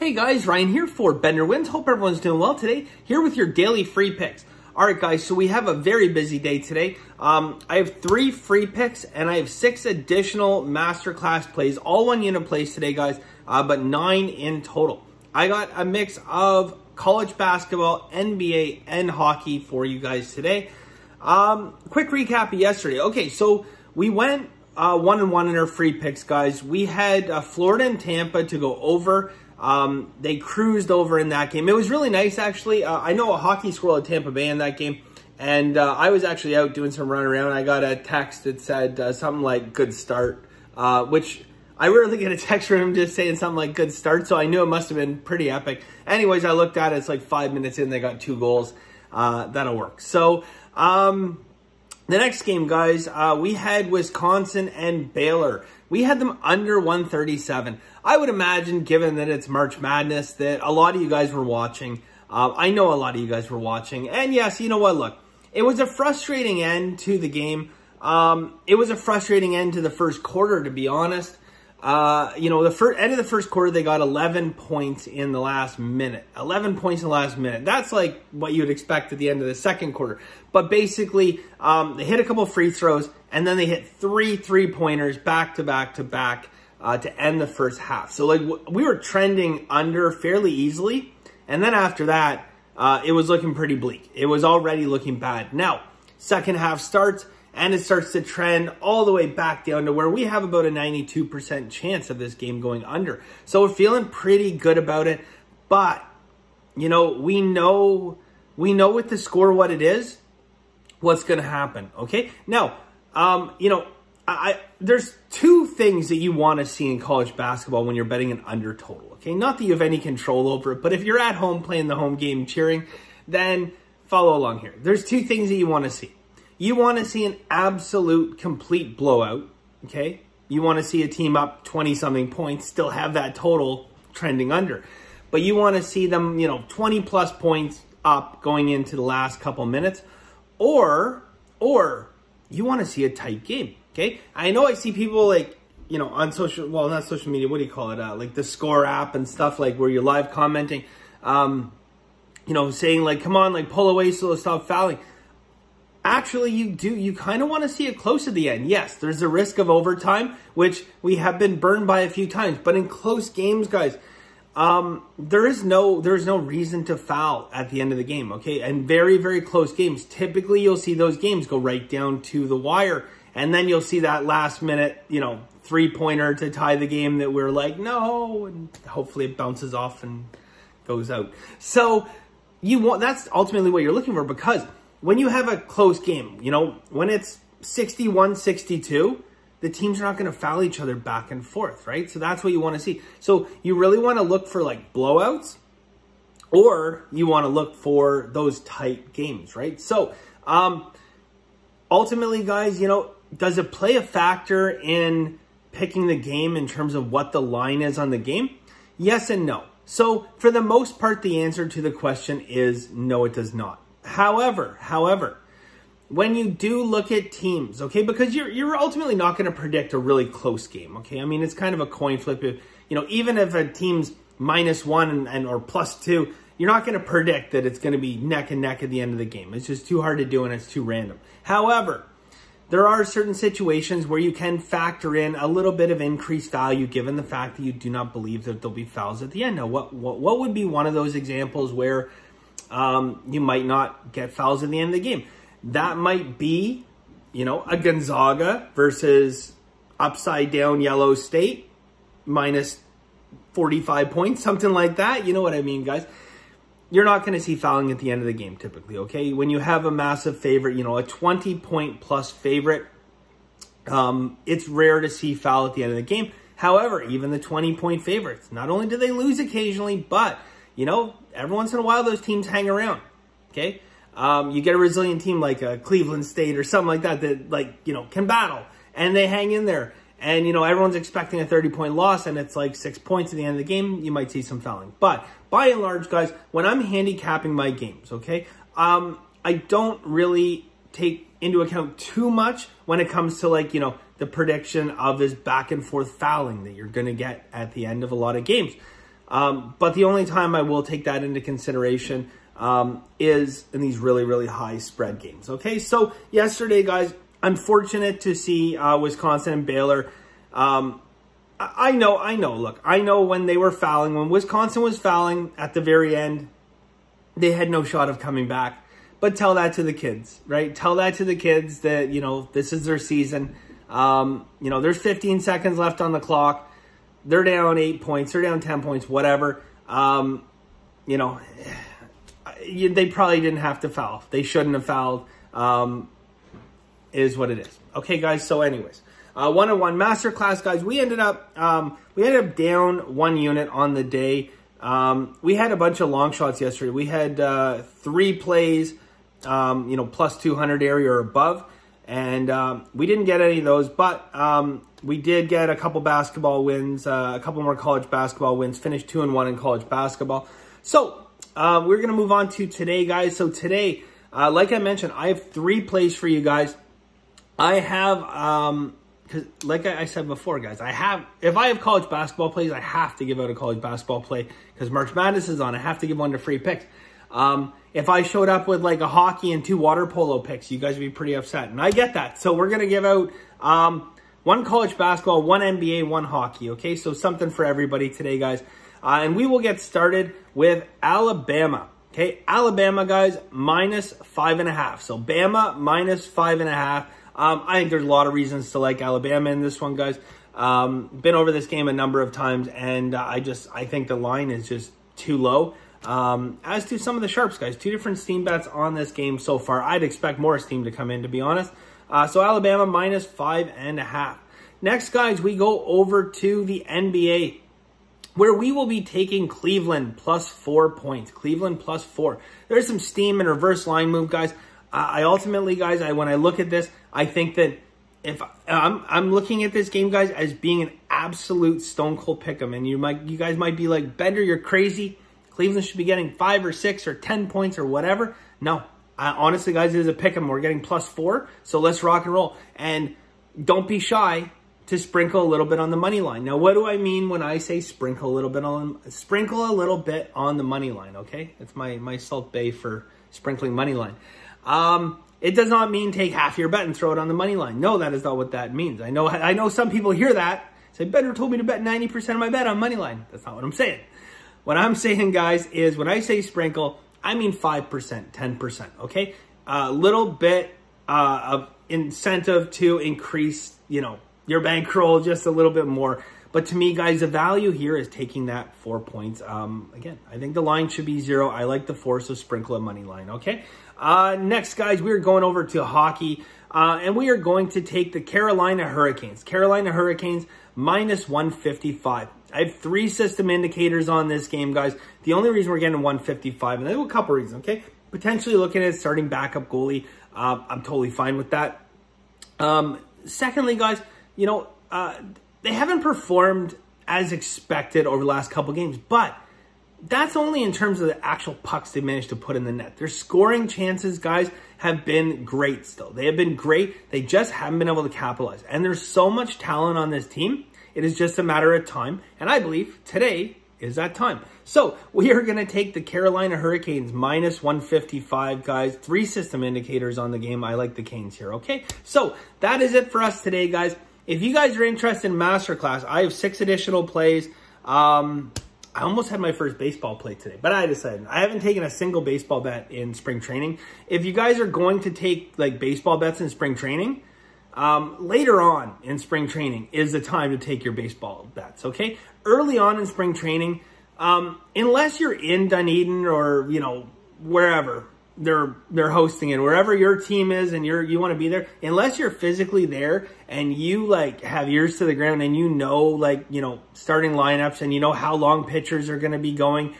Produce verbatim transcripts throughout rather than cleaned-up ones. Hey guys, Ryan here for Bender Wins. Hope everyone's doing well today. Here with your daily free picks. All right, guys, so we have a very busy day today. Um, I have three free picks, and I have six additional Masterclass plays. All one unit plays today, guys, uh, but nine in total. I got a mix of college basketball, N B A, and hockey for you guys today. Um, quick recap of yesterday. Okay, so we went uh, one and one in our free picks, guys. We had uh, Florida and Tampa to go over. Um, they cruised over in that game. It was really nice, actually. Uh, I know a hockey squirrel at Tampa Bay in that game, and uh, I was actually out doing some run around. I got a text that said uh, something like "good start," uh, which I rarely get a text from him just saying something like "good start," so I knew it must have been pretty epic. Anyways, I looked at it. It's like five minutes in, they got two goals. Uh, that'll work. So um, the next game, guys, uh, we had Wisconsin and Baylor. We had them under one thirty-seven. I would imagine, given that it's March Madness, that a lot of you guys were watching. Uh, I know a lot of you guys were watching. And yes, you know what? Look, it was a frustrating end to the game. Um, it was a frustrating end to the first quarter, to be honest. Uh, you know, the first end of the first quarter, they got eleven points in the last minute. eleven points in the last minute. That's like what you would expect at the end of the second quarter. But basically, um, they hit a couple free throws, and then they hit three three-pointers back to back to back uh, to end the first half. So, like, w we were trending under fairly easily. And then after that, uh, it was looking pretty bleak. It was already looking bad. Now, second half starts, and it starts to trend all the way back down to where we have about a ninety-two percent chance of this game going under. So we're feeling pretty good about it. But, you know, we know we know with the score what it is, what's going to happen, okay? Now, um, you know, I, I there's two things that you want to see in college basketball when you're betting an under total, okay? Not that you have any control over it, but if you're at home playing the home game cheering, then follow along here. There's two things that you want to see. You want to see an absolute complete blowout, okay? You want to see a team up twenty-something points, still have that total trending under. But you want to see them, you know, twenty-plus points up going into the last couple minutes. Or, or you want to see a tight game, okay? I know I see people like, you know, on social, well, not social media, what do you call it? Uh, like the Score app and stuff, like where you're live commenting, um, you know, saying like, come on, like pull away so they'll stop fouling. Actually, you do. You kind of want to see it close at the end. Yes, there's a risk of overtime, which we have been burned by a few times. But in close games, guys, um, there is no there is no reason to foul at the end of the game, okay? And very, very close games. Typically, you'll see those games go right down to the wire. And then you'll see that last minute, you know, three-pointer to tie the game that we're like, no. And hopefully it bounces off and goes out. So you want that's ultimately what you're looking for, because when you have a close game, you know, when it's sixty-one sixty-two, the teams are not going to foul each other back and forth, right? So that's what you want to see. So you really want to look for like blowouts, or you want to look for those tight games, right? So um, ultimately, guys, you know, does it play a factor in picking the game in terms of what the line is on the game? Yes and no. So for the most part, the answer to the question is no, it does not. However, however, when you do look at teams, okay, because you're, you're ultimately not going to predict a really close game, okay? I mean, it's kind of a coin flip. You know, even if a team's minus one and, and or plus two, you're not going to predict that it's going to be neck and neck at the end of the game. It's just too hard to do and it's too random. However, there are certain situations where you can factor in a little bit of increased value given the fact that you do not believe that there'll be fouls at the end. Now, what, what, what would be one of those examples where Um, you might not get fouls at the end of the game? That might be, you know, a Gonzaga versus upside down yellow state, minus forty-five points, something like that. You know what I mean, guys? You're not going to see fouling at the end of the game typically, okay? When you have a massive favorite, you know, a twenty-point plus favorite, um, it's rare to see foul at the end of the game. However, even the twenty-point favorites, not only do they lose occasionally, but you know, every once in a while, those teams hang around, okay? Um, you get a resilient team like a Cleveland State or something like that that, like, you know, can battle, and they hang in there. And, you know, everyone's expecting a thirty-point loss, and it's like six points at the end of the game. You might see some fouling. But by and large, guys, when I'm handicapping my games, okay, um, I don't really take into account too much when it comes to, like, you know, the prediction of this back-and-forth fouling that you're going to get at the end of a lot of games. Um, but the only time I will take that into consideration um, is in these really, really high spread games. Okay, so yesterday, guys, unfortunate to see uh, Wisconsin and Baylor. Um, I know, I know, look, I know when they were fouling, when Wisconsin was fouling at the very end, they had no shot of coming back. But tell that to the kids, right? Tell that to the kids that, you know, this is their season. Um, you know, there's fifteen seconds left on the clock. They're down eight points. They're down ten points, whatever. Um, you know, they probably didn't have to foul. They shouldn't have fouled, um, is what it is. Okay, guys, so anyways, uh, one oh one Masterclass, guys. We ended up um, we ended up down one unit on the day. Um, we had a bunch of long shots yesterday. We had uh, three plays, um, you know, plus two hundred area or above. And um, we didn't get any of those, but um, we did get a couple basketball wins, uh, a couple more college basketball wins, finished two and one in college basketball. So uh, we're going to move on to today, guys. So today, uh, like I mentioned, I have three plays for you guys. I have, um, cause like I said before, guys, I have, if I have college basketball plays, I have to give out a college basketball play because March Madness is on. I have to give one to free picks. Um, if I showed up with like a hockey and two water polo picks, you guys would be pretty upset. And I get that. So we're going to give out, um, one college basketball, one N B A, one hockey. Okay. So something for everybody today, guys. Uh, and we will get started with Alabama. Okay. Alabama, guys, minus five and a half. So Bama minus five and a half. Um, I think there's a lot of reasons to like Alabama in this one, guys. Um, been over this game a number of times and uh, I just, I think the line is just too low. Um, as to some of the sharps, guys, two different steam bets on this game so far. I'd expect more steam to come in, to be honest. Uh, so Alabama minus five and a half. Next, guys, we go over to the N B A where we will be taking Cleveland plus four points. Cleveland plus four. There's some steam and reverse line move, guys. I, I ultimately, guys, I when I look at this, I think that if I'm, I'm looking at this game, guys, as being an absolute stone cold pick'em, and you might, you guys might be like, Bender, you're crazy. Cleveland should be getting five or six or ten points or whatever. No, I, honestly, guys, it is a pick 'em. We're getting plus four. So let's rock and roll. And don't be shy to sprinkle a little bit on the money line. Now, what do I mean when I say sprinkle a little bit on, sprinkle a little bit on the money line? Okay. That's my, my salt bay for sprinkling money line. Um, it does not mean take half your bet and throw it on the money line. No, that is not what that means. I know, I know some people hear that say, Bender told me to bet ninety percent of my bet on money line. That's not what I'm saying. What I'm saying, guys, is when I say sprinkle, I mean five percent, ten percent, okay? A little bit uh, of incentive to increase, you know, your bankroll just a little bit more. But to me, guys, the value here is taking that four points. Um, again, I think the line should be zero. I like the four, so sprinkle a money line, okay? Uh, next, guys, we're going over to hockey, uh, and we are going to take the Carolina Hurricanes. Carolina Hurricanes minus one fifty-five. I have three system indicators on this game, guys. The only reason we're getting one fifty-five, and I have a couple reasons, okay? Potentially looking at starting backup goalie. Uh, I'm totally fine with that. Um, secondly, guys, you know, uh, they haven't performed as expected over the last couple games, but that's only in terms of the actual pucks they managed to put in the net. Their scoring chances, guys, have been great still. They have been great. They just haven't been able to capitalize. And there's so much talent on this team. It is just a matter of time. And I believe today is that time. So we are going to take the Carolina Hurricanes minus one fifty-five, guys. Three system indicators on the game. I like the Canes here, okay? So that is it for us today, guys. If you guys are interested in Masterclass, I have six additional plays. Um, I almost had my first baseball play today, but I decided I haven't taken a single baseball bet in spring training. If you guys are going to take like baseball bets in spring training, Um, later on in spring training is the time to take your baseball bets, okay? Early on in spring training, um, unless you're in Dunedin or, you know, wherever they're, they're hosting it, wherever your team is and you're, you want to be there, unless you're physically there and you like have ears to the ground and you know, like, you know, starting lineups and you know how long pitchers are going to be going,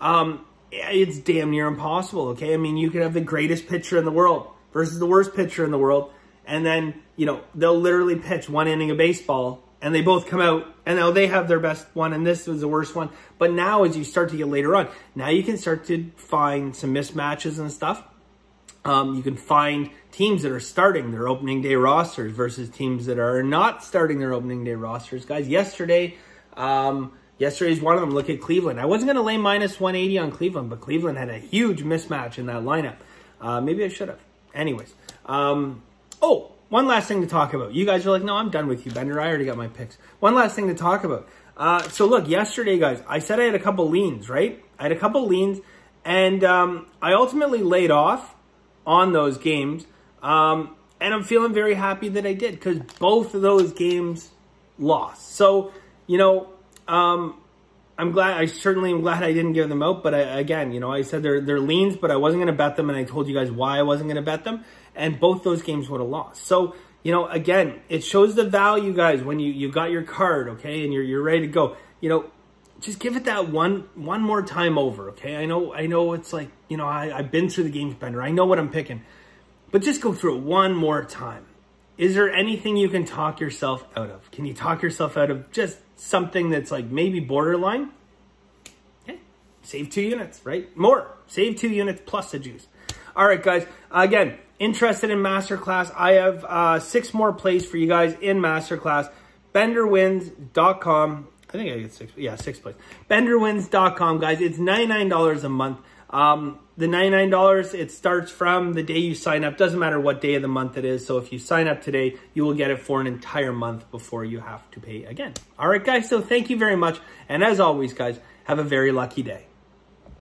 um, it's damn near impossible, okay? I mean, you could have the greatest pitcher in the world versus the worst pitcher in the world. And then, you know, they'll literally pitch one inning of baseball and they both come out and now they have their best one and this was the worst one. But now as you start to get later on, now you can start to find some mismatches and stuff. Um, you can find teams that are starting their opening day rosters versus teams that are not starting their opening day rosters. Guys, yesterday, um, Yesterday's one of them. Look at Cleveland. I wasn't going to lay minus one eighty on Cleveland, but Cleveland had a huge mismatch in that lineup. Uh, maybe I should have. Anyways. Um, oh, one last thing to talk about. You guys are like, no, I'm done with you, Bender. I already got my picks. One last thing to talk about. Uh, so look, yesterday, guys, I said I had a couple leans, right? I had a couple leans, and um, I ultimately laid off on those games. Um, and I'm feeling very happy that I did because both of those games lost. So, you know... Um, I'm glad, I certainly am glad I didn't give them out, but I, again, you know, I said they're, they're leans, but I wasn't going to bet them, and I told you guys why I wasn't going to bet them, and both those games would have lost. So, you know, again, it shows the value, guys, when you, you got your card, okay, and you're, you're ready to go, you know, just give it that one, one more time over, okay? I know, I know it's like, you know, I, I've been through the games, Bender, I know what I'm picking, but just go through it one more time. Is there anything you can talk yourself out of? Can you talk yourself out of just something that's like maybe borderline? Okay, save two units, right? More, save two units plus the juice. All right, guys, again, interested in Masterclass? I have uh, six more plays for you guys in Masterclass. bender wins dot com. I think I get six, yeah, six plays. bender wins dot com, guys. It's ninety-nine dollars a month. Um, the ninety-nine dollars, it starts from the day you sign up. Doesn't matter what day of the month it is. So if you sign up today, you will get it for an entire month before you have to pay again. All right, guys. So thank you very much. And as always, guys, have a very lucky day.